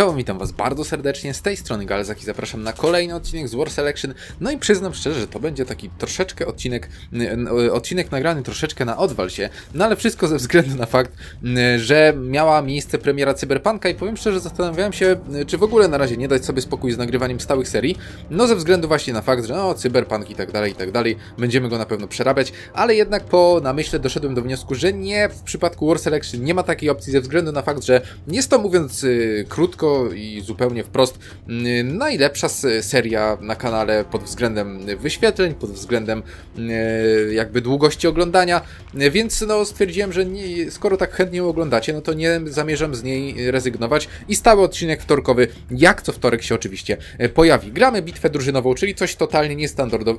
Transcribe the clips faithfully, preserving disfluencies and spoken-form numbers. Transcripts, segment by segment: Czołem, witam was bardzo serdecznie, z tej strony Galzaki, zapraszam na kolejny odcinek z War Selection. No i przyznam szczerze, że to będzie taki troszeczkę odcinek, odcinek nagrany troszeczkę na odwal się, no ale wszystko ze względu na fakt, że miała miejsce premiera Cyberpunka i powiem szczerze, zastanawiałem się, czy w ogóle na razie nie dać sobie spokój z nagrywaniem stałych serii, no ze względu właśnie na fakt, że no Cyberpunk i tak dalej, i tak dalej, będziemy go na pewno przerabiać, ale jednak po namyśle doszedłem do wniosku, że nie, w przypadku War Selection nie ma takiej opcji ze względu na fakt, że jest to, mówiąc krótko i zupełnie wprost, najlepsza seria na kanale pod względem wyświetleń, pod względem jakby długości oglądania, więc no stwierdziłem, że nie, skoro tak chętnie ją oglądacie, no to nie zamierzam z niej rezygnować i stały odcinek wtorkowy, jak co wtorek się oczywiście pojawi. Gramy bitwę drużynową, czyli coś totalnie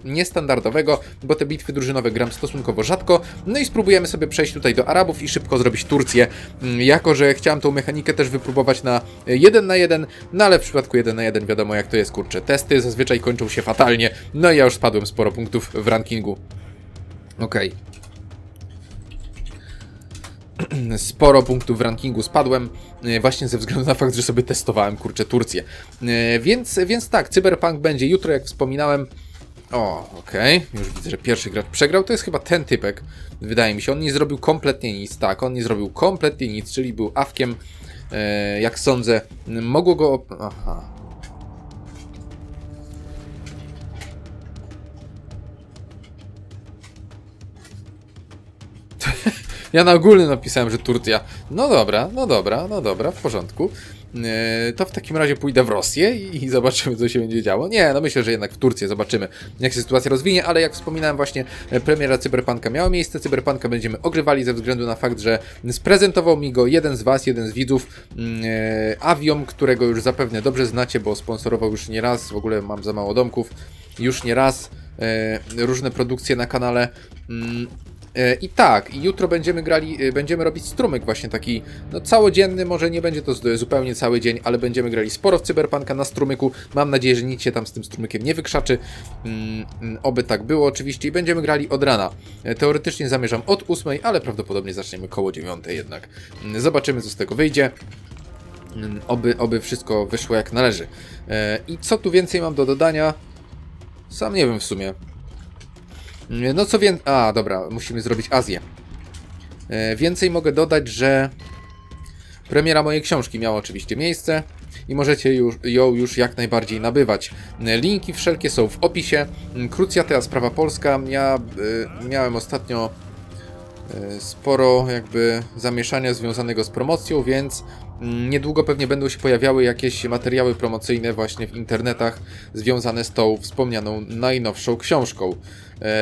niestandardowego, bo te bitwy drużynowe gram stosunkowo rzadko, no i spróbujemy sobie przejść tutaj do Arabów i szybko zrobić Turcję, jako że chciałem tą mechanikę też wypróbować na jeden na jeden, no ale w przypadku jeden na jeden wiadomo jak to jest, kurczę, testy zazwyczaj kończą się fatalnie, no i ja już spadłem sporo punktów w rankingu. Okej. Okay. Sporo punktów w rankingu spadłem, właśnie ze względu na fakt, że sobie testowałem, kurczę, Turcję. Więc, więc tak, Cyberpunk będzie jutro, jak wspominałem. O, okej, okay. Już widzę, że pierwszy gracz przegrał, to jest chyba ten typek, wydaje mi się, on nie zrobił kompletnie nic, tak, on nie zrobił kompletnie nic, czyli był awkiem. Jak sądzę, mogło go... Aha. Ja na ogólnym napisałem, że Turcja. No dobra, no dobra, no dobra, w porządku. To w takim razie pójdę w Rosję i zobaczymy, co się będzie działo. Nie, no myślę, że jednak w Turcję zobaczymy, jak się sytuacja rozwinie, ale jak wspominałem właśnie, premiera Cyberpunka miała miejsce, Cyberpunka będziemy ogrywali ze względu na fakt, że sprezentował mi go jeden z was, jeden z widzów, Aviom, którego już zapewne dobrze znacie, bo sponsorował już nie raz, w ogóle mam za mało domków, już nie raz różne produkcje na kanale. I tak, i jutro będziemy grali, będziemy robić strumyk właśnie taki, no całodzienny, może nie będzie to zupełnie cały dzień, ale będziemy grali sporo w Cyberpunka na strumyku, mam nadzieję, że nic się tam z tym strumykiem nie wykrzaczy, mm, oby tak było oczywiście, i będziemy grali od rana, teoretycznie zamierzam od ósmej, ale prawdopodobnie zaczniemy koło dziewiątej jednak, zobaczymy, co z tego wyjdzie. Oby, oby wszystko wyszło jak należy. I co tu więcej mam do dodania? Sam nie wiem w sumie. No co więcej... A, dobra, musimy zrobić Azję. E, więcej mogę dodać, że premiera mojej książki miała oczywiście miejsce i możecie już, ją już jak najbardziej nabywać. Linki wszelkie są w opisie. Krucjata, sprawa polska. Ja e, miałem ostatnio e, sporo jakby zamieszania związanego z promocją, więc niedługo pewnie będą się pojawiały jakieś materiały promocyjne właśnie w internetach związane z tą wspomnianą najnowszą książką.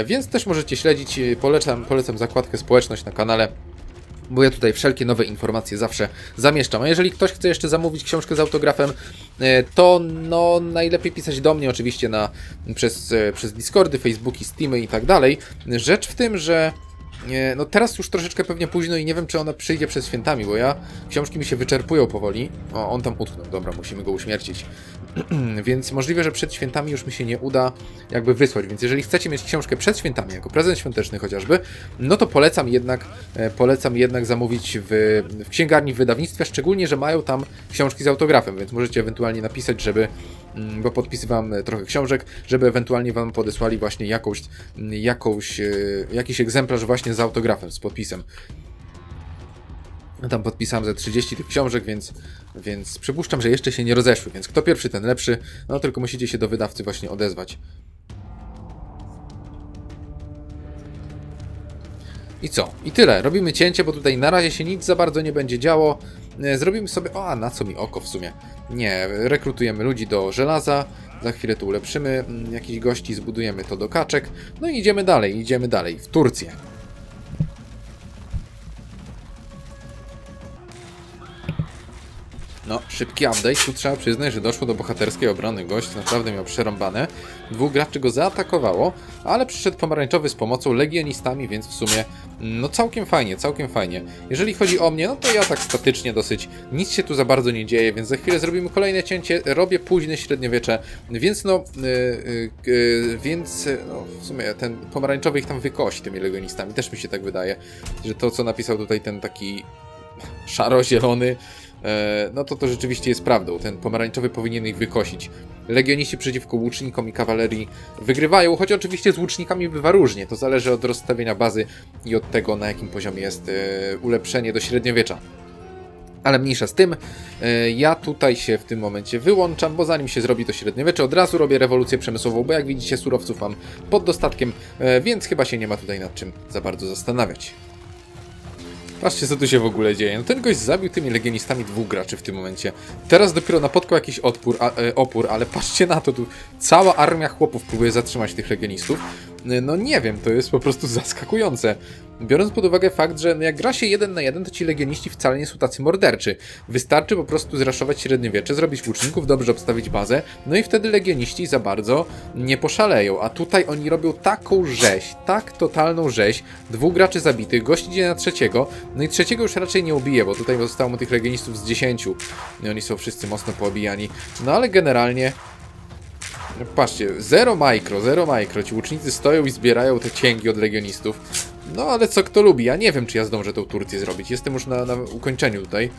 Więc też możecie śledzić, polecam, polecam zakładkę społeczność na kanale, bo ja tutaj wszelkie nowe informacje zawsze zamieszczam. A jeżeli ktoś chce jeszcze zamówić książkę z autografem, to no najlepiej pisać do mnie oczywiście na, przez, przez Discordy, Facebooki, Steamy i tak dalej. Rzecz w tym, że no teraz już troszeczkę pewnie późno i nie wiem, czy ona przyjdzie przed świętami, bo ja... Książki mi się wyczerpują powoli. O, on tam utknął. Dobra, musimy go uśmiercić. Więc możliwe, że przed świętami już mi się nie uda jakby wysłać. Więc jeżeli chcecie mieć książkę przed świętami, jako prezent świąteczny chociażby, no to polecam jednak, polecam jednak zamówić w, w księgarni, w wydawnictwie, szczególnie, że mają tam książki z autografem, więc możecie ewentualnie napisać, żeby... bo podpisywałem trochę książek, żeby ewentualnie wam podesłali właśnie jakąś, jakąś, jakiś egzemplarz właśnie z autografem, z podpisem. Tam podpisałem ze trzydzieści tych książek, więc, więc przypuszczam, że jeszcze się nie rozeszły, więc kto pierwszy, ten lepszy, no tylko musicie się do wydawcy właśnie odezwać. I co? I tyle. Robimy cięcie, bo tutaj na razie się nic za bardzo nie będzie działo. Zrobimy sobie... O, a na co mi oko w sumie? Nie, rekrutujemy ludzi do żelaza. Za chwilę tu ulepszymy jakichś gości, zbudujemy to do kaczek. No i idziemy dalej, idziemy dalej. W Turcję. No, szybki update. Tu trzeba przyznać, że doszło do bohaterskiej obrony. Gość naprawdę miał przerąbane. Dwóch graczy go zaatakowało, ale przyszedł pomarańczowy z pomocą legionistami, więc w sumie no całkiem fajnie, całkiem fajnie. Jeżeli chodzi o mnie, no to ja tak statycznie dosyć. Nic się tu za bardzo nie dzieje, więc za chwilę zrobimy kolejne cięcie. Robię późne średniowiecze, więc no... Yy, yy, więc no, w sumie ten pomarańczowy ich tam wykosi tymi legionistami. Też mi się tak wydaje, że to co napisał tutaj ten taki szaro-zielony... no to to rzeczywiście jest prawdą. Ten pomarańczowy powinien ich wykosić. Legioniści przeciwko łucznikom i kawalerii wygrywają, choć oczywiście z łucznikami bywa różnie. To zależy od rozstawienia bazy i od tego, na jakim poziomie jest ulepszenie do średniowiecza. Ale mniejsza z tym, ja tutaj się w tym momencie wyłączam, bo zanim się zrobi to średniowiecze, od razu robię rewolucję przemysłową, bo jak widzicie surowców mam pod dostatkiem, więc chyba się nie ma tutaj nad czym za bardzo zastanawiać. Patrzcie, co tu się w ogóle dzieje. No ten gość zabił tymi legionistami dwóch graczy w tym momencie. Teraz dopiero napotkał jakiś odpór, a, e, opór, ale patrzcie na to, tu cała armia chłopów próbuje zatrzymać tych legionistów. No nie wiem, to jest po prostu zaskakujące. Biorąc pod uwagę fakt, że jak gra się jeden na jeden, to ci legioniści wcale nie są tacy morderczy. Wystarczy po prostu zraszować średniowiecze, zrobić łuczników, dobrze obstawić bazę, no i wtedy legioniści za bardzo nie poszaleją. A tutaj oni robią taką rzeź, tak totalną rzeź, dwóch graczy zabitych, gość idzie na trzeciego, no i trzeciego już raczej nie ubije, bo tutaj zostało mu tych legionistów z dziesięciu. I oni są wszyscy mocno poobijani, no ale generalnie... Patrzcie, zero micro, zero micro. Ci łucznicy stoją i zbierają te cięgi od legionistów. No ale co kto lubi. Ja nie wiem, czy ja zdążę tą Turcję zrobić. Jestem już na, na ukończeniu tutaj.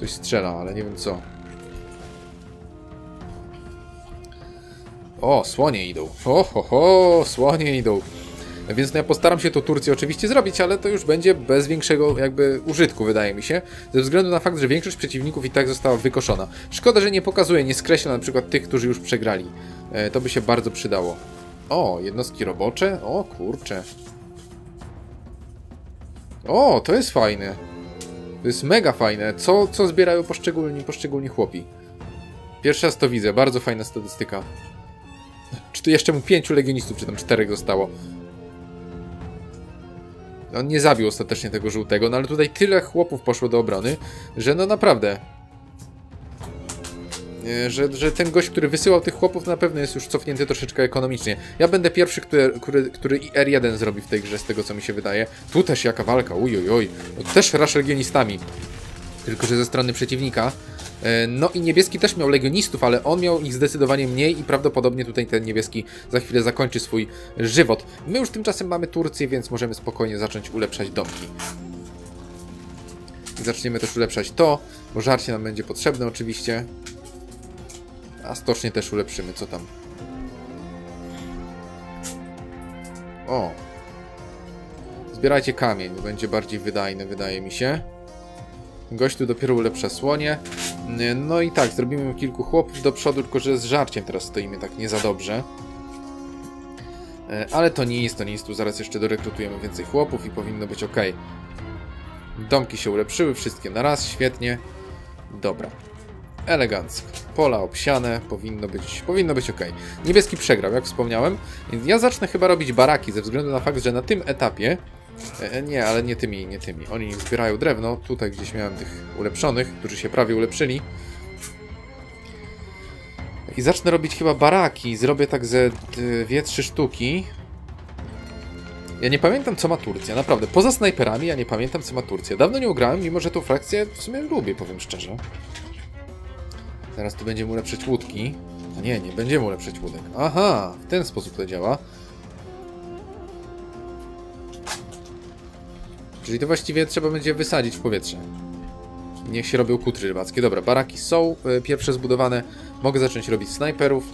Coś strzela, ale nie wiem co. O, słonie idą. Ho, ho, ho, słonie idą. Więc no ja postaram się to Turcję oczywiście zrobić, ale to już będzie bez większego jakby użytku, wydaje mi się, ze względu na fakt, że większość przeciwników i tak została wykoszona. Szkoda, że nie pokazuje, nie skreśla na przykład tych, którzy już przegrali. E, to by się bardzo przydało. O, jednostki robocze? O, kurczę. O, to jest fajne. To jest mega fajne. Co, co zbierają poszczególni, poszczególni chłopi? Pierwszy raz to widzę. Bardzo fajna statystyka. Czy tu jeszcze mu pięciu legionistów, czy tam czterech zostało? On nie zabił ostatecznie tego żółtego, no ale tutaj tyle chłopów poszło do obrony, że no naprawdę... Że, że ten gość, który wysyłał tych chłopów, na pewno jest już cofnięty troszeczkę ekonomicznie. Ja będę pierwszy, który, który, który er jeden zrobi w tej grze, z tego co mi się wydaje. Tu też jaka walka, ujojoj. No, też rasz legionistami. Tylko, że ze strony przeciwnika. No i niebieski też miał legionistów, ale on miał ich zdecydowanie mniej i prawdopodobnie tutaj ten niebieski za chwilę zakończy swój żywot. My już tymczasem mamy Turcję, więc możemy spokojnie zacząć ulepszać domki. Zaczniemy też ulepszać to, bo żarcie nam będzie potrzebne oczywiście. A stocznie też ulepszymy, co tam. O! Zbierajcie kamień, bo będzie bardziej wydajny, wydaje mi się. Gość tu dopiero ulepsza słonie. No i tak, zrobimy kilku chłopów do przodu, tylko że z żarciem teraz stoimy tak nie za dobrze. Ale to nie jest, to nie jest tu. Zaraz jeszcze dorekrutujemy więcej chłopów i powinno być ok. Domki się ulepszyły, wszystkie na raz, świetnie. Dobra. Elegancko. Pola obsiane, powinno być, powinno być ok. Niebieski przegrał, jak wspomniałem. Więc ja zacznę chyba robić baraki, ze względu na fakt, że na tym etapie... Nie, ale nie tymi, nie tymi. Oni zbierają drewno. Tutaj gdzieś miałem tych ulepszonych, którzy się prawie ulepszyli. I zacznę robić chyba baraki. Zrobię tak ze dwie, trzy sztuki. Ja nie pamiętam, co ma Turcja. Naprawdę, poza snajperami ja nie pamiętam, co ma Turcja. Dawno nie grałem, mimo że tą frakcję w sumie lubię, powiem szczerze. Zaraz tu będziemy ulepszyć łódki. No nie, nie będziemy ulepszyć łódek. Aha, w ten sposób to działa. Czyli to właściwie trzeba będzie wysadzić w powietrze. Niech się robią kutry rybackie. Dobra, baraki są y, pierwsze zbudowane. Mogę zacząć robić snajperów.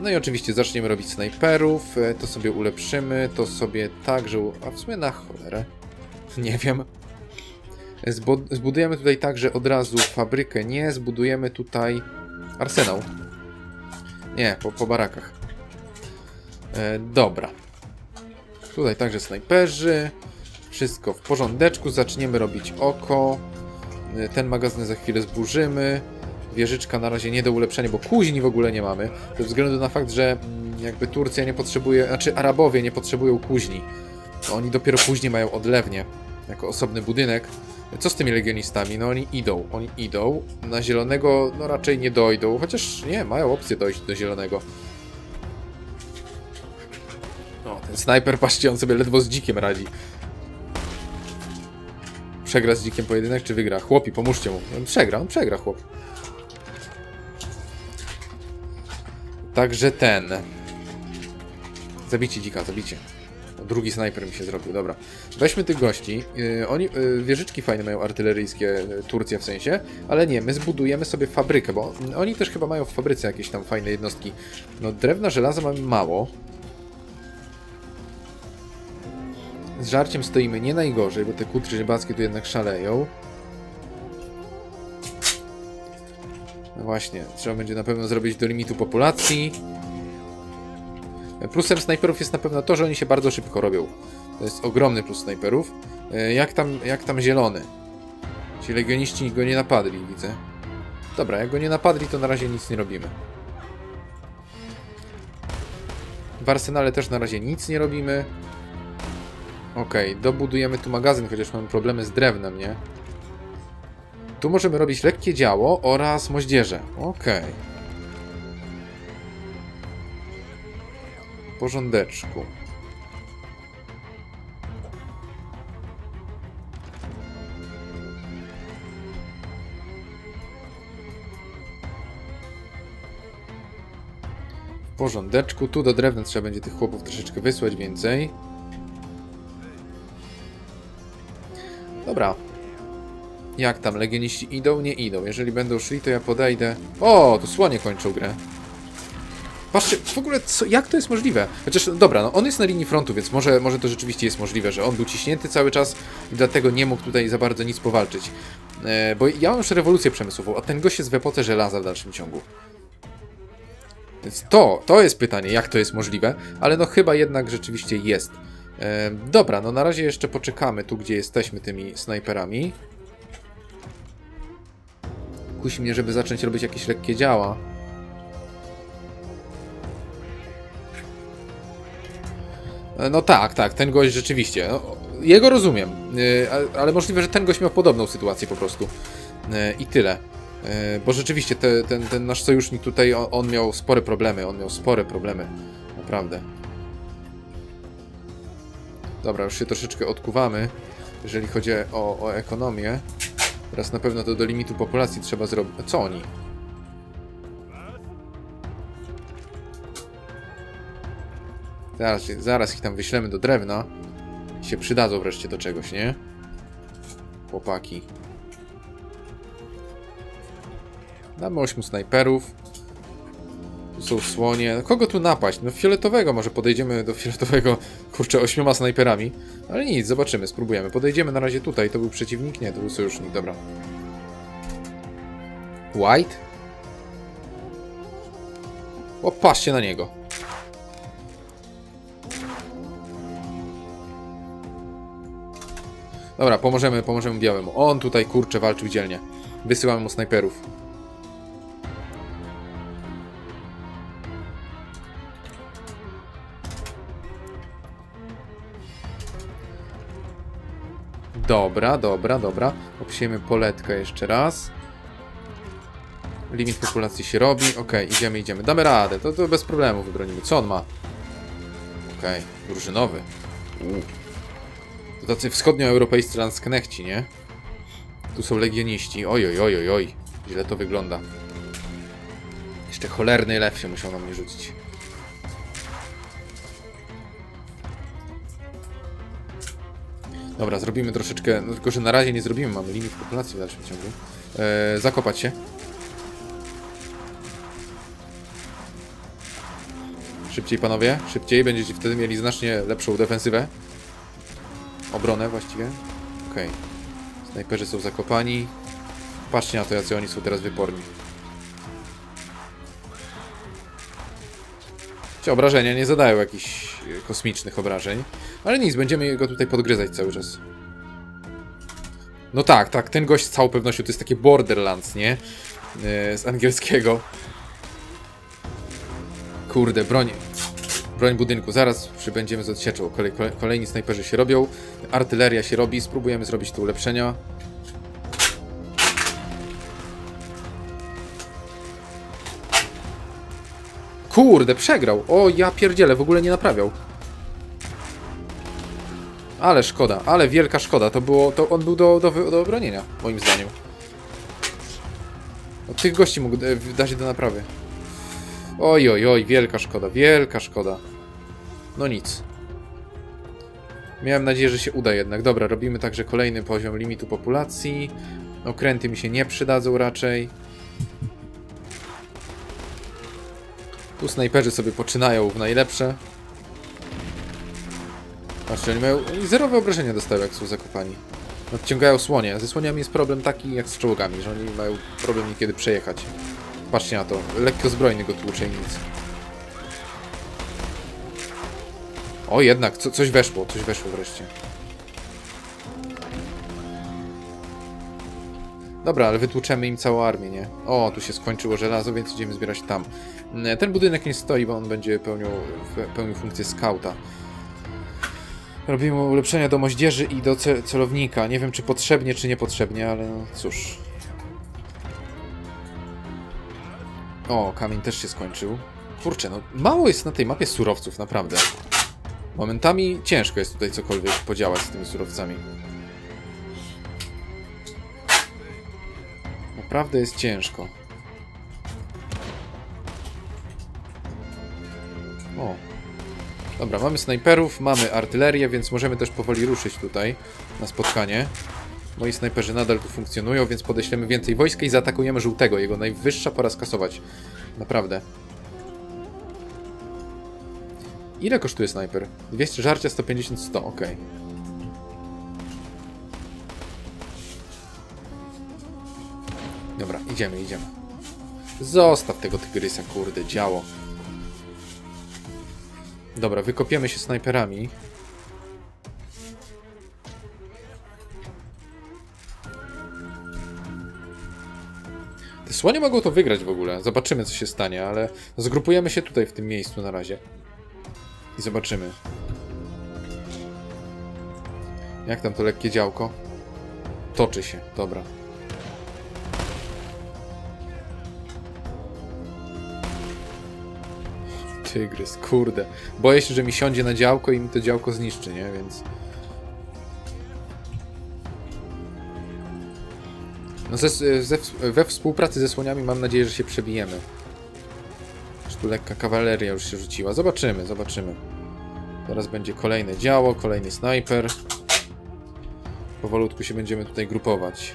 No i oczywiście zaczniemy robić snajperów. Y, to sobie ulepszymy. To sobie także... A w sumie na cholerę. Nie wiem. Zbo zbudujemy tutaj także od razu fabrykę. Nie, zbudujemy tutaj arsenał. Nie, po, po barakach. Y, dobra. Tutaj także snajperzy. Wszystko w porządeczku, zaczniemy robić oko. Ten magazyn za chwilę zburzymy. Wieżyczka na razie nie do ulepszenia, bo kuźni w ogóle nie mamy. Ze względu na fakt, że jakby Turcja nie potrzebuje, znaczy Arabowie nie potrzebują kuźni. Oni dopiero później mają odlewnie, jako osobny budynek. Co z tymi legionistami? No oni idą, oni idą. Na zielonego no raczej nie dojdą, chociaż nie, mają opcję dojść do zielonego. No, ten snajper, patrzcie, on sobie ledwo z dzikiem radzi. Przegra z dzikiem pojedynek, czy wygra? Chłopi, pomóżcie mu. On przegra, on przegra, chłop. Także ten. Zabicie dzika, zabicie. to drugi snajper mi się zrobił, dobra. Weźmy tych gości. Yy, oni yy, wieżyczki fajne mają artyleryjskie, yy, Turcja w sensie, ale nie, my zbudujemy sobie fabrykę, bo oni też chyba mają w fabryce jakieś tam fajne jednostki. No drewna, żelaza mamy mało. Z żarciem stoimy nie najgorzej, bo te kutry rybackie tu jednak szaleją. No właśnie, trzeba będzie na pewno zrobić do limitu populacji. Plusem snajperów jest na pewno to, że oni się bardzo szybko robią. To jest ogromny plus snajperów. Jak tam, jak tam zielony? Ci legioniści go nie napadli, widzę. Dobra, jak go nie napadli, to na razie nic nie robimy. W arsenale też na razie nic nie robimy. Okej, okay, dobudujemy tu magazyn, chociaż mamy problemy z drewnem, nie? Tu możemy robić lekkie działo oraz moździerze. Okej. Okay. Porządeczku. W porządeczku. Tu do drewna trzeba będzie tych chłopów troszeczkę wysłać więcej. Dobra. Jak tam? Legioniści idą? Nie idą. Jeżeli będą szli, to ja podejdę... O, tu słonie kończą grę. Patrzcie, w ogóle co, jak to jest możliwe? Chociaż, no dobra, no on jest na linii frontu, więc może, może to rzeczywiście jest możliwe, że on był ciśnięty cały czas i dlatego nie mógł tutaj za bardzo nic powalczyć. E, bo ja mam już rewolucję przemysłową, a ten gość jest w epoce żelaza w dalszym ciągu. Więc to, to jest pytanie, jak to jest możliwe, ale no chyba jednak rzeczywiście jest. E, dobra, no na razie jeszcze poczekamy tu, gdzie jesteśmy tymi snajperami. Kusi mnie, żeby zacząć robić jakieś lekkie działa. No tak, tak, ten gość rzeczywiście, no, jego rozumiem, yy, ale możliwe, że ten gość miał podobną sytuację po prostu yy, i tyle, yy, bo rzeczywiście te, ten, ten nasz sojusznik tutaj, on, on miał spore problemy, on miał spore problemy, naprawdę. Dobra, już się troszeczkę odkuwamy, jeżeli chodzi o, o ekonomię, teraz na pewno to do limitu populacji trzeba zrobić, co oni? Zaraz, zaraz ich tam wyślemy do drewna. Się przydadzą wreszcie do czegoś, nie? Chłopaki. Damy ośmiu snajperów. Tu są słonie. Kogo tu napaść? No fioletowego, może podejdziemy do fioletowego, kurczę, ośmioma snajperami. Ale nic, zobaczymy, spróbujemy. Podejdziemy na razie tutaj. To był przeciwnik? Nie, to był sojusznik, dobra. White? O, patrzcie na niego. Dobra, pomożemy, pomożemy białemu. On tutaj, kurczę, walczył dzielnie. Wysyłamy mu snajperów. Dobra, dobra, dobra. Obsiejemy poletkę jeszcze raz. Limit populacji się robi. Okej, okay, idziemy, idziemy. Damy radę. To, to bez problemu wybronimy. Co on ma? Okej, okay, drużynowy. Uuu. To tacy wschodnioeuropejscy landsknechci, nie? Tu są legioniści. Oj, oj, oj, oj, oj. Źle to wygląda. Jeszcze cholerny lew się musiał na mnie rzucić. Dobra, zrobimy troszeczkę... No tylko, że na razie nie zrobimy. Mamy limit populacji w dalszym ciągu. Eee, zakopać się. Szybciej, panowie. Szybciej. Będziecie wtedy mieli znacznie lepszą defensywę. Obronę właściwie. Okej. Okay. Snajperzy są zakopani. Patrzcie na to, jacy oni są teraz wyporni. Ci obrażenia nie zadają jakichś kosmicznych obrażeń. Ale nic, będziemy go tutaj podgryzać cały czas. No tak, tak. Ten gość z całą pewnością to jest takie Borderlands, nie? Yy, z angielskiego. Kurde, broń. Broń budynku, zaraz przybędziemy z odsieczą. Kolej, kolejni snajperzy się robią. Artyleria się robi, spróbujemy zrobić tu ulepszenia. Kurde, przegrał. O, ja pierdzielę, w ogóle nie naprawiał. Ale szkoda, ale wielka szkoda. To było, to on był do, do, do obronienia, moim zdaniem. Od tych gości mógł dać do naprawy. Oj, oj, oj, wielka szkoda, wielka szkoda. No nic. Miałem nadzieję, że się uda jednak. Dobra, robimy także kolejny poziom limitu populacji. Okręty mi się nie przydadzą raczej. Tu snajperzy sobie poczynają w najlepsze. Patrzcie, oni mają zerowe obrażenia dostają, jak są zakopani. Odciągają słonie. Ze słoniami jest problem taki jak z czołgami, że oni mają problem niekiedy przejechać. Patrzcie na to. Lekko zbrojny go tłucze i nic. O, jednak, co, coś weszło, coś weszło wreszcie. Dobra, ale wytłuczemy im całą armię, nie? O, tu się skończyło żelazo, więc idziemy zbierać tam. Ten budynek nie stoi, bo on będzie pełnił, pełnił funkcję skauta. Robimy ulepszenia do moździerzy i do celownika. Nie wiem, czy potrzebnie, czy niepotrzebnie, ale no cóż. O, kamień też się skończył. Kurczę, no mało jest na tej mapie surowców, naprawdę. Momentami ciężko jest tutaj cokolwiek podziałać z tymi surowcami. Naprawdę jest ciężko. O. Dobra, mamy snajperów, mamy artylerię, więc możemy też powoli ruszyć tutaj na spotkanie. Moi snajperzy nadal tu funkcjonują, więc podeślemy więcej wojska i zaatakujemy żółtego. Jego najwyższa pora skasować. Naprawdę. Ile kosztuje snajper? dwieście żarcia, sto pięćdziesiąt, sto, ok. Dobra, idziemy, idziemy. Zostaw tego tygrysa, kurde, działo. Dobra, wykopiemy się snajperami. Te słonie mogą to wygrać w ogóle. Zobaczymy, co się stanie, ale zgrupujemy się tutaj w tym miejscu na razie. I zobaczymy. Jak tam to lekkie działko? Toczy się, dobra. Tygrys, kurde. Boję się, że mi siądzie na działko i mi to działko zniszczy, nie? Więc... No ze, ze, we współpracy ze słoniami mam nadzieję, że się przebijemy. Tu lekka kawaleria już się rzuciła. Zobaczymy, zobaczymy. Teraz będzie kolejne działo, kolejny snajper. Powolutku się będziemy tutaj grupować.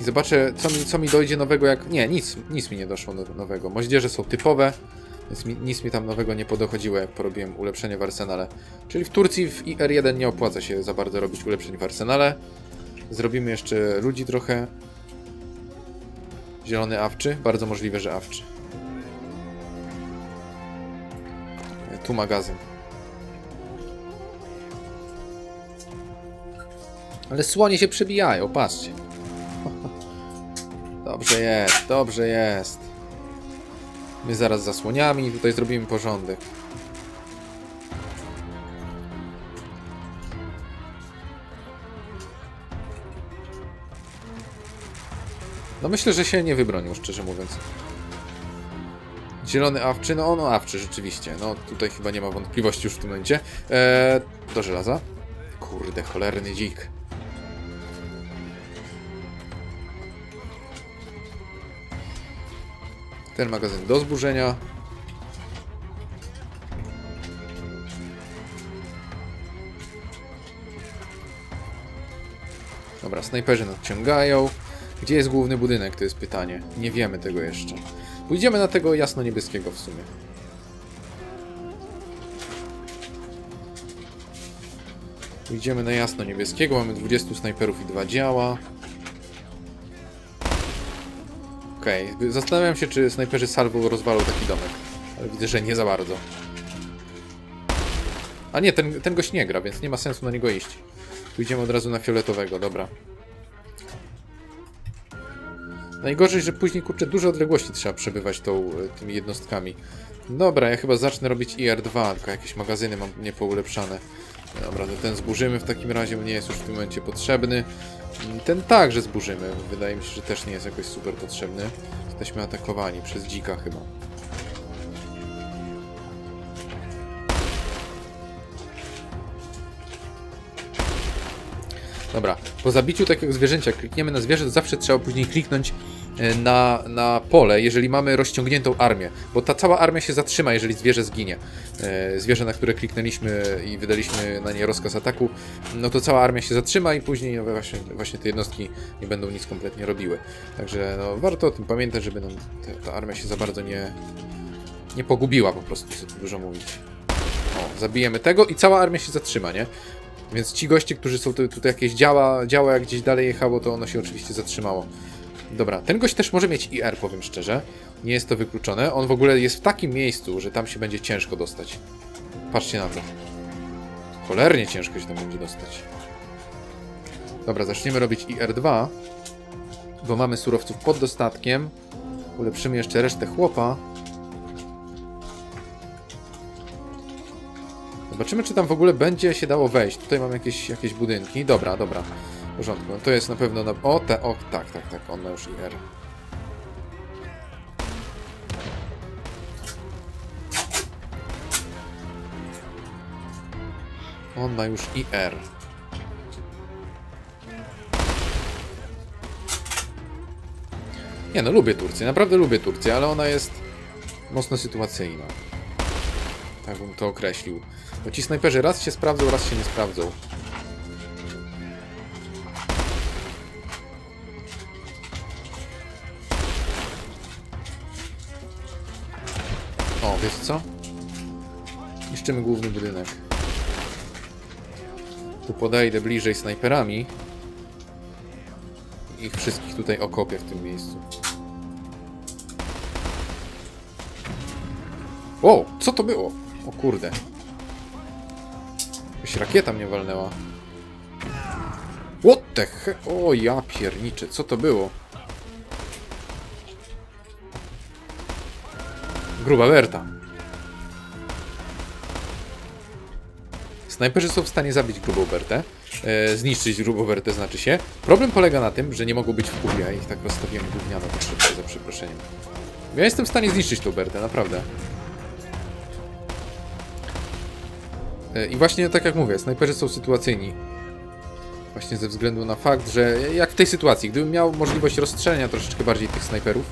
I zobaczę, co mi, co mi dojdzie nowego jak... Nie, nic, nic mi nie doszło nowego. Moździerze są typowe, więc mi, nic mi tam nowego nie podochodziło, jak porobiłem ulepszenie w arsenale. Czyli w Turcji w I R jeden nie opłaca się za bardzo robić ulepszeń w arsenale. Zrobimy jeszcze ludzi trochę. Zielony awczy? Bardzo możliwe, że awczy. Tu magazyn. Ale słonie się przebijają, patrzcie. Dobrze jest, dobrze jest. My zaraz za słoniami i tutaj zrobimy porządek. No myślę, że się nie wybronił, szczerze mówiąc. Zielony awczy, no ono awczy, rzeczywiście. No tutaj chyba nie ma wątpliwości już w tym momencie. Eee, do żelaza. Kurde, cholerny dzik. Ten magazyn do zburzenia. Dobra, snajperzy nadciągają. Gdzie jest główny budynek? To jest pytanie. Nie wiemy tego jeszcze. Pójdziemy na tego jasno-niebieskiego w sumie. Pójdziemy na jasno-niebieskiego. Mamy dwudziestu snajperów i dwa działa. Okej. Okay. Zastanawiam się, czy snajperzy salwą rozwalą taki domek. Ale widzę, że nie za bardzo. A nie, ten, ten gość nie gra, więc nie ma sensu na niego iść. Pójdziemy od razu na fioletowego. Dobra. Najgorzej, że później, kurczę, duże odległości trzeba przebywać tą, tymi jednostkami. Dobra, ja chyba zacznę robić I R dwa, tylko jakieś magazyny mam niepoulepszane. Dobra, to ten zburzymy w takim razie, nie jest już w tym momencie potrzebny. Ten także zburzymy, wydaje mi się, że też nie jest jakoś super potrzebny. Jesteśmy atakowani przez dzika chyba. Dobra, po zabiciu takiego zwierzęcia klikniemy na zwierzę, to zawsze trzeba później kliknąć na, na pole, jeżeli mamy rozciągniętą armię, bo ta cała armia się zatrzyma, jeżeli zwierzę zginie. Zwierzę, na które kliknęliśmy i wydaliśmy na nie rozkaz ataku, no to cała armia się zatrzyma i później no właśnie, właśnie te jednostki nie będą nic kompletnie robiły. Także no, warto o tym pamiętać, żeby nam te, ta armia się za bardzo nie, nie pogubiła, po prostu, co tu dużo mówić. O, zabijemy tego i cała armia się zatrzyma, nie? Więc ci goście, którzy są tu, tutaj jakieś działa, działa jak gdzieś dalej jechało, to ono się oczywiście zatrzymało. Dobra, ten gość też może mieć I R, powiem szczerze. Nie jest to wykluczone. On w ogóle jest w takim miejscu, że tam się będzie ciężko dostać. Patrzcie na to. Cholernie ciężko się tam będzie dostać. Dobra, zaczniemy robić I R dwa. Bo mamy surowców pod dostatkiem. Ulepszymy jeszcze resztę chłopa. Zobaczymy, czy tam w ogóle będzie się dało wejść. Tutaj mam jakieś, jakieś budynki. Dobra, dobra. W porządku. To jest na pewno... Na... O, te... O, tak, tak, tak. On ma już I R. On ma już I R. Nie no, lubię Turcję. Naprawdę lubię Turcję, ale ona jest mocno sytuacyjna. Tak bym to określił. Bo ci snajperzy raz się sprawdzą, raz się nie sprawdzą. O, wiesz co? Niszczymy główny budynek. Tu podejdę bliżej snajperami. Ich wszystkich tutaj okopię w tym miejscu. Wow, co to było? O kurde. Jakaś rakieta mnie walnęła. What the heck? O ja pierniczę, co to było? Gruba werta. Snajperzy są w stanie zabić grubą wertę. E, zniszczyć grubą wertę znaczy się. Problem polega na tym, że nie mogą być w kupie. Ja ich tak rozstawiłem gówniano potrzebne, za przeproszeniem. Ja jestem w stanie zniszczyć tą wertę, naprawdę. I właśnie tak jak mówię, snajperzy są sytuacyjni. Właśnie ze względu na fakt, że jak w tej sytuacji, gdybym miał możliwość rozstrzelenia troszeczkę bardziej tych snajperów,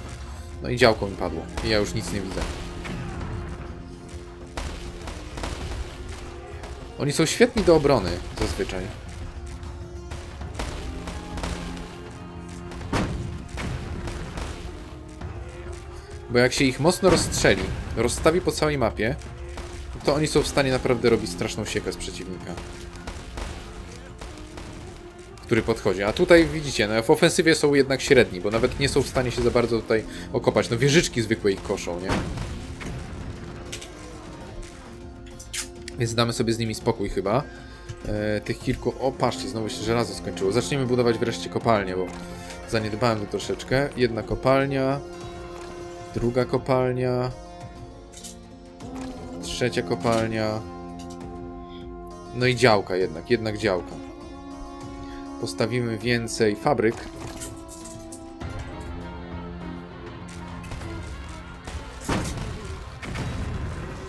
no i działko mi padło. I ja już nic nie widzę. Oni są świetni do obrony, zazwyczaj. Bo jak się ich mocno rozstrzeli, rozstawi po całej mapie, to oni są w stanie naprawdę robić straszną siekę z przeciwnika, który podchodzi. A tutaj widzicie, no w ofensywie są jednak średni, bo nawet nie są w stanie się za bardzo tutaj okopać. No wieżyczki zwykłe ich koszą, nie? Więc damy sobie z nimi spokój chyba. Eee, tych kilku... O, patrzcie, znowu się żelazo skończyło. Zaczniemy budować wreszcie kopalnię, bo zaniedbałem to troszeczkę. Jedna kopalnia, druga kopalnia... Trzecia kopalnia. No i działka jednak, jednak działka. Postawimy więcej fabryk.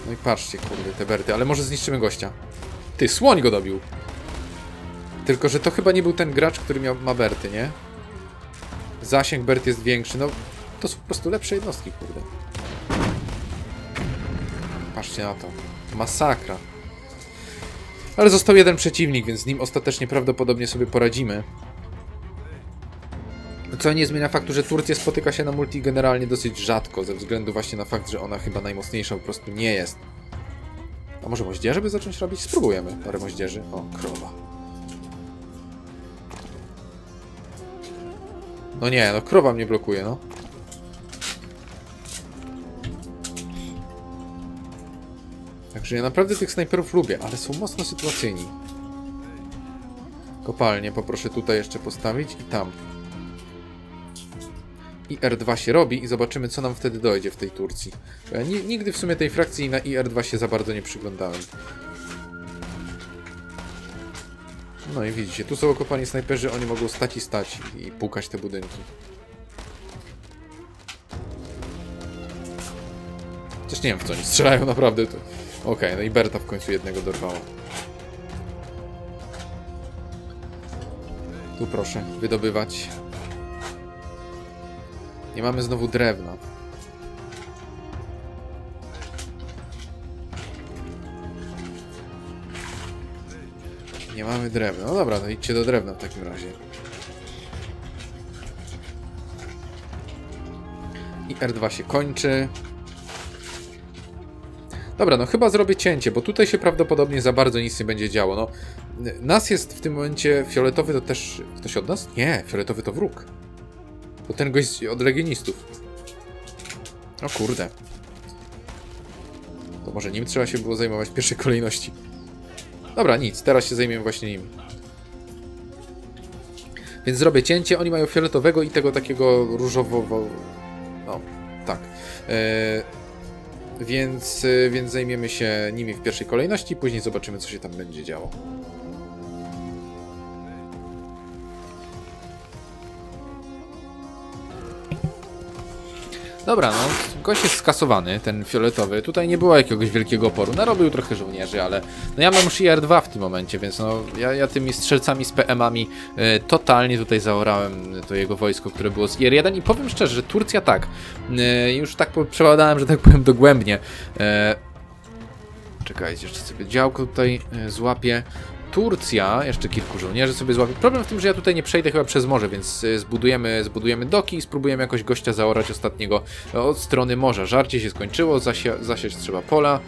No i patrzcie, kurde, te berty, ale może zniszczymy gościa. Ty, słoń go dobił. Tylko, że to chyba nie był ten gracz, który miał, ma berty, nie? Zasięg bert jest większy, no to są po prostu lepsze jednostki, kurde. Patrzcie na to. Masakra. Ale został jeden przeciwnik, więc z nim ostatecznie prawdopodobnie sobie poradzimy. Co nie zmienia faktu, że Turcja spotyka się na multi generalnie dosyć rzadko, ze względu właśnie na fakt, że ona chyba najmocniejsza po prostu nie jest. A może moździerze by zacząć robić? Spróbujemy parę moździerzy. O, krowa. No nie, no krowa mnie blokuje, no. Także ja naprawdę tych snajperów lubię, ale są mocno sytuacyjni. Kopalnię poproszę tutaj jeszcze postawić i tam. I R dwa się robi i zobaczymy, co nam wtedy dojdzie w tej Turcji. Bo ja nigdy w sumie tej frakcji na I R dwa się za bardzo nie przyglądałem. No i widzicie, tu są okopani snajperzy, oni mogą stać i stać i pukać te budynki. Też nie wiem, w co oni strzelają, naprawdę to... Okej, okay, no i berta w końcu jednego dorwała. Tu proszę, wydobywać. I mamy znowu drewno. Nie mamy drewna. No dobra, no idźcie do drewna w takim razie. I R dwa się kończy. Dobra, no chyba zrobię cięcie, bo tutaj się prawdopodobnie za bardzo nic nie będzie działo. No, nas jest w tym momencie fioletowy, to też... Ktoś od nas? Nie, fioletowy to wróg. To ten gość od legionistów. O kurde. To może nim trzeba się było zajmować w pierwszej kolejności. Dobra, nic, teraz się zajmiemy właśnie nim. Więc zrobię cięcie, oni mają fioletowego i tego takiego różowo... No, tak. Yy... Więc, więc zajmiemy się nimi w pierwszej kolejności, później zobaczymy, co się tam będzie działo. Dobra, no, gość jest skasowany, ten fioletowy. Tutaj nie było jakiegoś wielkiego oporu. Narobił trochę żołnierzy, ale... No ja mam szyję R dwa w tym momencie, więc no... Ja, ja tymi strzelcami z P M ami y, totalnie tutaj zaorałem to jego wojsko, które było z I R jeden. I powiem szczerze, że Turcja tak... Y, już tak przebadałem, że tak powiem, dogłębnie. Y, czekajcie, jeszcze sobie działko tutaj y, złapię. Turcja, jeszcze kilku żołnierzy sobie złapie. Problem w tym, że ja tutaj nie przejdę chyba przez morze, więc zbudujemy, zbudujemy doki i spróbujemy jakoś gościa zaorać ostatniego od strony morza. Żarcie się skończyło, zasia zasiać trzeba pola.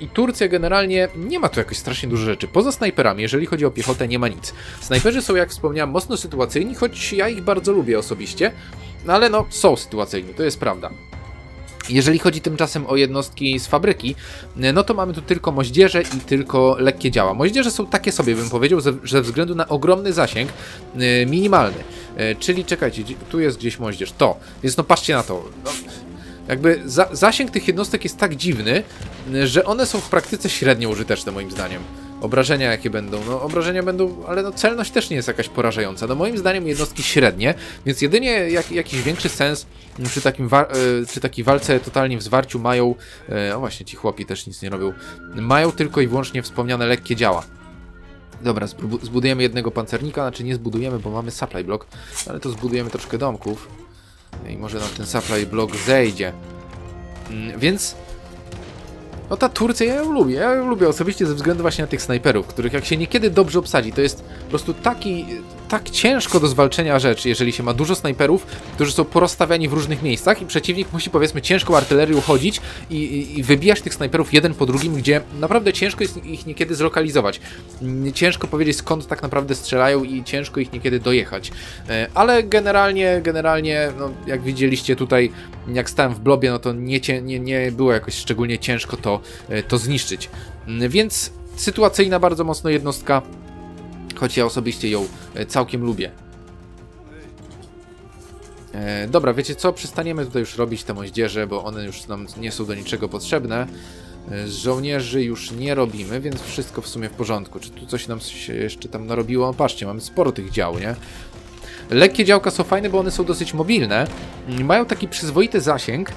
I Turcja generalnie nie ma tu jakoś strasznie dużo rzeczy. Poza snajperami, jeżeli chodzi o piechotę, nie ma nic. Snajperzy są, jak wspomniałem, mocno sytuacyjni, choć ja ich bardzo lubię osobiście, ale no są sytuacyjni, to jest prawda. Jeżeli chodzi tymczasem o jednostki z fabryki, no to mamy tu tylko moździerze i tylko lekkie działa. Moździerze są takie sobie, bym powiedział, ze, ze względu na ogromny zasięg, yy, minimalny. Yy, czyli czekajcie, tu jest gdzieś moździerz, to. Więc no patrzcie na to. No, jakby za, zasięg tych jednostek jest tak dziwny, yy, że one są w praktyce średnio użyteczne moim zdaniem. Obrażenia jakie będą? No obrażenia będą, ale no celność też nie jest jakaś porażająca. No moim zdaniem jednostki średnie, więc jedynie jak, jakiś większy sens przy, takim wa przy takiej walce totalnie w zwarciu mają... O właśnie, ci chłopi też nic nie robią. Mają tylko i wyłącznie wspomniane lekkie działa. Dobra, zbudujemy jednego pancernika, znaczy nie zbudujemy, bo mamy supply block, ale to zbudujemy troszkę domków. I może nam ten supply block zejdzie. Więc... No ta Turcja, ja ją lubię, ja ją lubię osobiście ze względu właśnie na tych snajperów, których jak się niekiedy dobrze obsadzi, to jest po prostu taki, tak ciężko do zwalczenia rzecz, jeżeli się ma dużo snajperów, którzy są porozstawiani w różnych miejscach i przeciwnik musi, powiedzmy, ciężką artylerią chodzić i, i, i wybijać tych snajperów jeden po drugim, gdzie naprawdę ciężko jest ich niekiedy zlokalizować. Ciężko powiedzieć, skąd tak naprawdę strzelają i ciężko ich niekiedy dojechać. Ale generalnie, generalnie, no jak widzieliście tutaj, jak stałem w blobie, no to nie, nie, nie było jakoś szczególnie ciężko to to zniszczyć. Więc sytuacyjna bardzo mocno jednostka, choć ja osobiście ją całkiem lubię. E, dobra, wiecie co? Przestaniemy tutaj już robić te moździerze, bo one już nam nie są do niczego potrzebne. E, żołnierzy już nie robimy, więc wszystko w sumie w porządku. Czy tu coś nam się jeszcze tam narobiło? Patrzcie, mamy sporo tych dział, nie? Lekkie działka są fajne, bo one są dosyć mobilne, mają taki przyzwoity zasięg,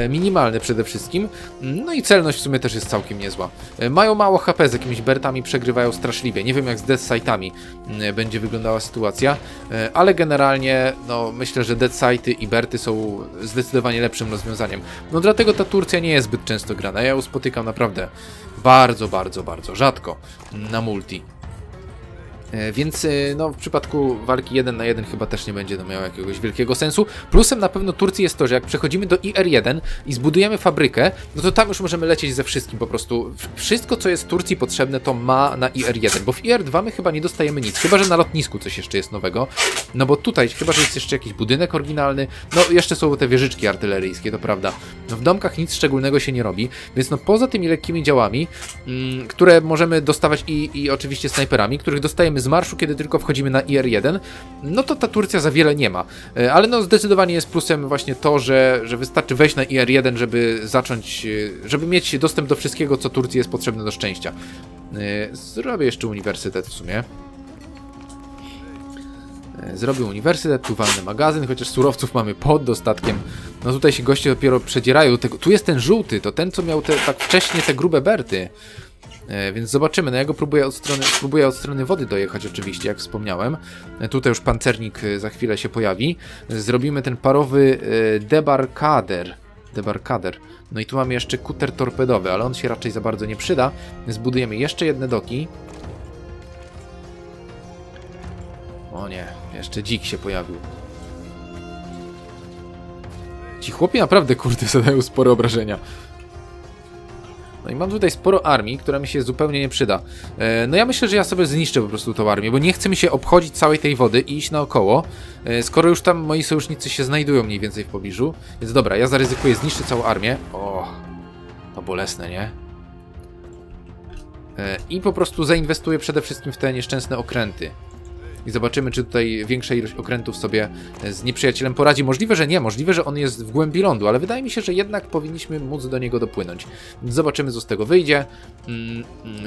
e, minimalny przede wszystkim, no i celność w sumie też jest całkiem niezła. E, mają mało H P, z jakimiś bertami przegrywają straszliwie, nie wiem jak z deathsightami e, będzie wyglądała sytuacja, e, ale generalnie no, myślę, że deathsighty i berty są zdecydowanie lepszym rozwiązaniem. No dlatego ta Turcja nie jest zbyt często grana, ja ją spotykam naprawdę bardzo, bardzo, bardzo rzadko na multi. Więc no, w przypadku walki jeden na jeden chyba też nie będzie to miało jakiegoś wielkiego sensu. Plusem na pewno Turcji jest to, że jak przechodzimy do I R jeden i zbudujemy fabrykę, no to tam już możemy lecieć ze wszystkim po prostu. Wszystko, co jest Turcji potrzebne, to ma na I R jeden, bo w I R dwa my chyba nie dostajemy nic. Chyba że na lotnisku coś jeszcze jest nowego. No bo tutaj, chyba że jest jeszcze jakiś budynek oryginalny. No jeszcze są te wieżyczki artyleryjskie, to prawda. No, w domkach nic szczególnego się nie robi. Więc no poza tymi lekkimi działami, mm, które możemy dostawać i, i oczywiście snajperami, których dostajemy z marszu, kiedy tylko wchodzimy na I R jeden, no to ta Turcja za wiele nie ma. Ale no zdecydowanie jest plusem właśnie to, że, że wystarczy wejść na I R jeden, żeby zacząć, żeby mieć dostęp do wszystkiego, co Turcji jest potrzebne do szczęścia. Zrobię jeszcze uniwersytet w sumie. Zrobię uniwersytet, tu walny magazyn, chociaż surowców mamy pod dostatkiem. No tutaj się goście dopiero przedzierają. Tu jest ten żółty, to ten, co miał te, tak wcześnie te grube berty. Więc zobaczymy. No ja go próbuję od strony, próbuję od strony wody dojechać oczywiście, jak wspomniałem. Tutaj już pancernik za chwilę się pojawi. Zrobimy ten parowy debarkader. Debarkader. No i tu mamy jeszcze kuter torpedowy, ale on się raczej za bardzo nie przyda. Zbudujemy jeszcze jedne doki. O nie, jeszcze dzik się pojawił. Ci chłopi naprawdę, kurde, zadają spore obrażenia. No i mam tutaj sporo armii, która mi się zupełnie nie przyda. E, no ja myślę, że ja sobie zniszczę po prostu tą armię, bo nie chce mi się obchodzić całej tej wody i iść naokoło, e, skoro już tam moi sojusznicy się znajdują mniej więcej w pobliżu. Więc dobra, ja zaryzykuję, zniszczę całą armię. O, to bolesne, nie? E, I po prostu zainwestuję przede wszystkim w te nieszczęsne okręty. I zobaczymy, czy tutaj większa ilość okrętów sobie z nieprzyjacielem poradzi. Możliwe, że nie. Możliwe, że on jest w głębi lądu, ale wydaje mi się, że jednak powinniśmy móc do niego dopłynąć. Zobaczymy, co z tego wyjdzie.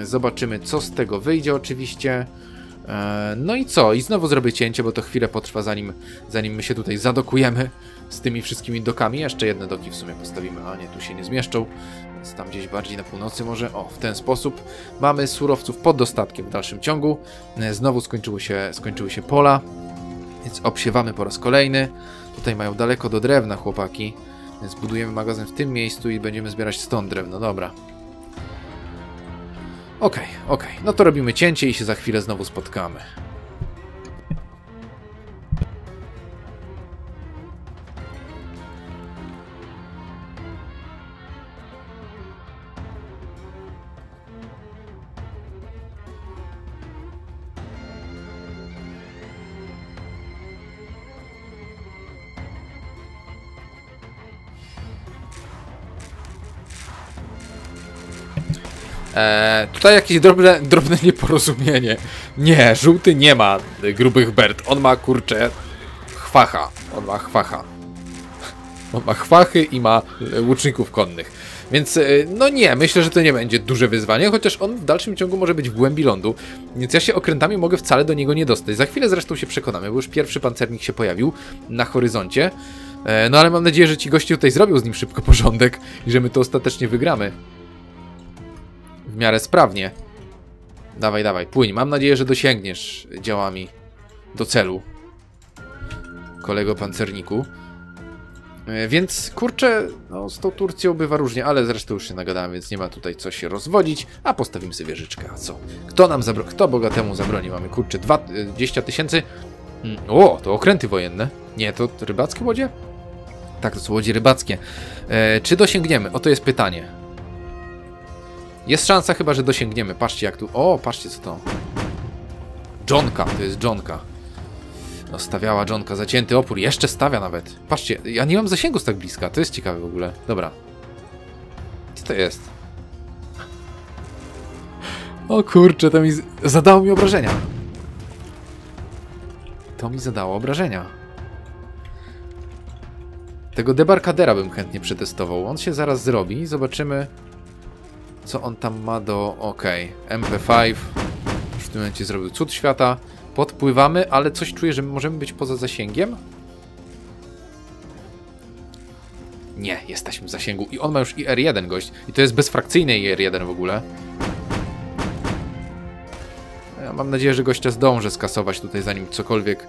Zobaczymy, co z tego wyjdzie oczywiście. No i co? I znowu zrobię cięcie, bo to chwilę potrwa, zanim, zanim my się tutaj zadokujemy z tymi wszystkimi dokami. Jeszcze jedne doki w sumie postawimy. A nie, tu się nie zmieszczą. Więc tam gdzieś bardziej na północy może. O, w ten sposób. Mamy surowców pod dostatkiem w dalszym ciągu. Znowu skończyły się, skończyły się pola. Więc obsiewamy po raz kolejny. Tutaj mają daleko do drewna chłopaki. Więc budujemy magazyn w tym miejscu i będziemy zbierać stąd drewno. Dobra. Okej, okay, okej. Okay. No to robimy cięcie i się za chwilę znowu spotkamy. Eee, tutaj jakieś drobne, drobne nieporozumienie. Nie, żółty nie ma grubych bert. On ma, kurczę, chwacha. On ma chwacha. On ma chwachy i ma łuczników konnych. Więc, no nie, myślę, że to nie będzie duże wyzwanie, chociaż on w dalszym ciągu może być w głębi lądu, więc ja się okrętami mogę wcale do niego nie dostać. Za chwilę zresztą się przekonamy, bo już pierwszy pancernik się pojawił na horyzoncie. Eee, no ale mam nadzieję, że ci goście tutaj zrobią z nim szybko porządek i że my to ostatecznie wygramy. W miarę sprawnie. Dawaj, dawaj, płyń. Mam nadzieję, że dosięgniesz działami do celu, kolego pancerniku. Więc, kurczę, no, z tą Turcją bywa różnie, ale zresztą już się nagadałem, więc nie ma tutaj co się rozwodzić. A postawimy sobie wieżyczkę, a co? Kto nam zabroni? Kto bogatemu zabroni? Mamy, kurczę, dwadzieścia tysięcy. O, to okręty wojenne. Nie, to rybackie łodzie? Tak, to są łodzie rybackie. E, czy dosięgniemy? Oto jest pytanie. Jest szansa chyba, że dosięgniemy. Patrzcie jak tu... O, patrzcie co to. Dżonka, to jest dżonka. No stawiała dżonka, zacięty opór. Jeszcze stawia nawet. Patrzcie, ja nie mam zasięgu z tak bliska. To jest ciekawe w ogóle. Dobra. Co to jest? O kurczę, to mi... Z... Zadało mi obrażenia. To mi zadało obrażenia. Tego debarkadera bym chętnie przetestował. On się zaraz zrobi. Zobaczymy... Co on tam ma do... Okej, okay. M P pięć. W tym momencie zrobił cud świata. Podpływamy, ale coś czuję, że możemy być poza zasięgiem. Nie, jesteśmy w zasięgu. I on ma już I R jeden gość. I to jest bezfrakcyjny I R jeden w ogóle. Ja mam nadzieję, że gościa zdążę skasować tutaj, zanim cokolwiek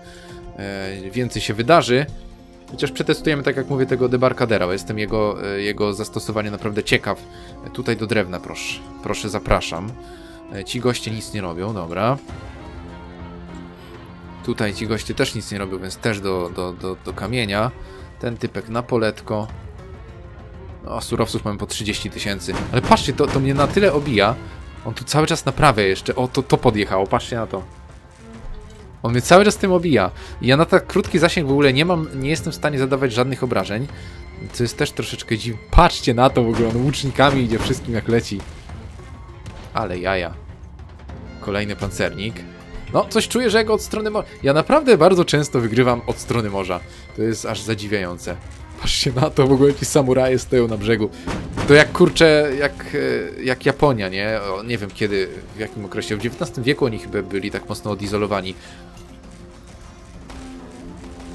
e, więcej się wydarzy. Chociaż przetestujemy, tak jak mówię, tego debarkadera, bo jestem jego, jego zastosowanie naprawdę ciekaw. Tutaj do drewna, proszę. Proszę, zapraszam. Ci goście nic nie robią, dobra. Tutaj ci goście też nic nie robią, więc też do, do, do, do kamienia. Ten typek na poletko. O, surowców mamy po trzydzieści tysięcy. Ale patrzcie, to, to mnie na tyle obija. On tu cały czas naprawia jeszcze. O, to, to podjechało, patrzcie na to. On mnie cały czas tym obija. Ja na tak krótki zasięg w ogóle nie mam, nie jestem w stanie zadawać żadnych obrażeń. Co jest też troszeczkę dziwne. Patrzcie na to w ogóle, on łucznikami idzie wszystkim jak leci. Ale jaja. Kolejny pancernik. No, coś czuję, że ja go od strony morza... Ja naprawdę bardzo często wygrywam od strony morza. To jest aż zadziwiające. Patrzcie na to, w ogóle ci samuraje stoją na brzegu. To jak, kurczę, jak, jak Japonia, nie? O, nie wiem kiedy, w jakim okresie. W dziewiętnastym wieku oni chyba byli tak mocno odizolowani.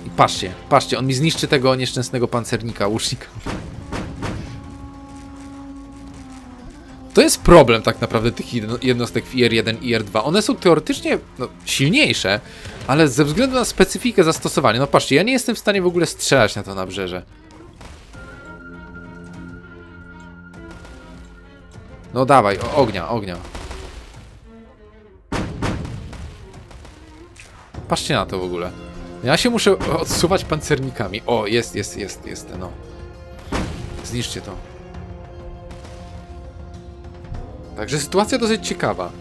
I patrzcie, patrzcie, on mi zniszczy tego nieszczęsnego pancernika, łucznika. To jest problem tak naprawdę tych jednostek w I R jeden i I R dwa. One są teoretycznie no, silniejsze, ale ze względu na specyfikę zastosowania. No patrzcie, ja nie jestem w stanie w ogóle strzelać na to nabrzeże. No dawaj, o, ognia, ognia. Patrzcie na to w ogóle. Ja się muszę odsuwać pancernikami. O, jest, jest, jest, jest, no. Zniszczcie to. Także sytuacja dosyć ciekawa.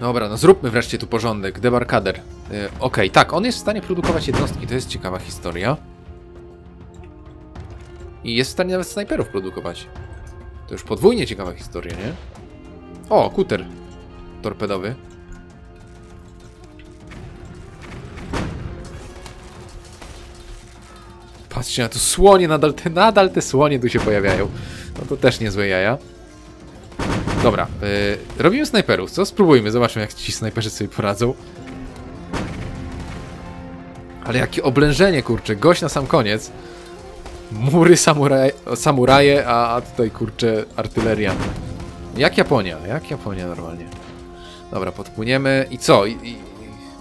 Dobra, no zróbmy wreszcie tu porządek. Debarkader. Yy, Okej, okay, tak, on jest w stanie produkować jednostki. To jest ciekawa historia. I jest w stanie nawet snajperów produkować. To już podwójnie ciekawa historia, nie? O, kuter torpedowy. Patrzcie na to, słonie, nadal te, nadal te słonie tu się pojawiają. No to też niezłe jaja. Dobra, yy, robimy snajperów, co? Spróbujmy, zobaczmy jak ci snajperzy sobie poradzą. Ale jakie oblężenie, kurczę, gość na sam koniec. Mury, samuraje, samuraje a, a tutaj, kurczę, artyleria. Jak Japonia, jak Japonia normalnie. Dobra, podpłyniemy i co? I, i,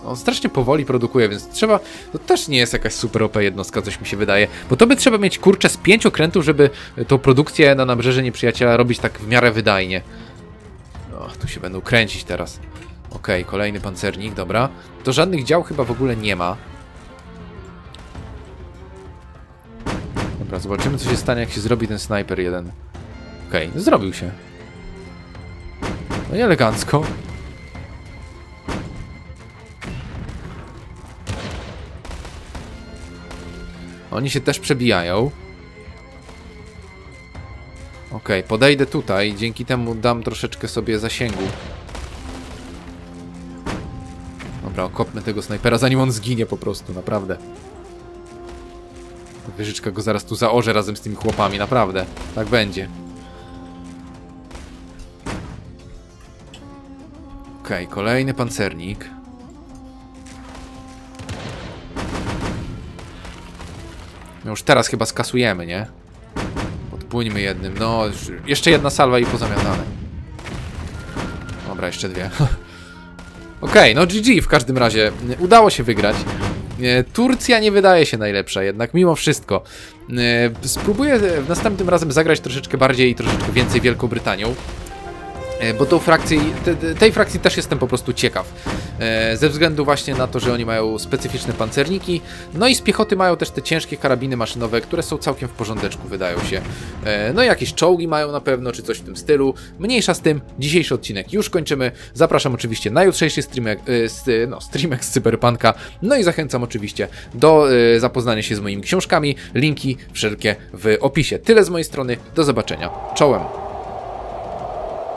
on strasznie powoli produkuje, więc trzeba... To też nie jest jakaś super O P jednostka, coś mi się wydaje. Bo to by trzeba mieć, kurczę, z pięciu krętów, żeby tą produkcję na nabrzeże nieprzyjaciela robić tak w miarę wydajnie. O, tu się będą kręcić teraz. Okej, okay, kolejny pancernik, dobra. To żadnych dział chyba w ogóle nie ma. Dobra, zobaczymy co się stanie, jak się zrobi ten snajper jeden. Okej, okay, zrobił się. No i elegancko. Oni się też przebijają. Okej, okay, podejdę tutaj. Dzięki temu dam troszeczkę sobie zasięgu. Dobra, okopmy tego snajpera, zanim on zginie po prostu, naprawdę. Wieżyczka go zaraz tu zaorze razem z tymi chłopami, naprawdę. Tak będzie. Okej, okay, kolejny pancernik. No już teraz chyba skasujemy, nie? Podpłyńmy jednym. No, jeszcze jedna salwa i pozamiatane. Dobra, jeszcze dwie. Okej, okay, no G G w każdym razie. Udało się wygrać. Turcja nie wydaje się najlepsza jednak, mimo wszystko. Spróbuję w następnym razem zagrać troszeczkę bardziej i troszeczkę więcej Wielką Brytanią. Bo tą frakcję, te, tej frakcji też jestem po prostu ciekaw. E, ze względu właśnie na to, że oni mają specyficzne pancerniki. No i z piechoty mają też te ciężkie karabiny maszynowe, które są całkiem w porządeczku, wydają się. E, no i jakieś czołgi mają na pewno, czy coś w tym stylu. Mniejsza z tym, dzisiejszy odcinek już kończymy. Zapraszam oczywiście na jutrzejszy streamek, e, no, streamek z Cyberpunka. No i zachęcam oczywiście do e, zapoznania się z moimi książkami. Linki wszelkie w opisie. Tyle z mojej strony, do zobaczenia. Czołem!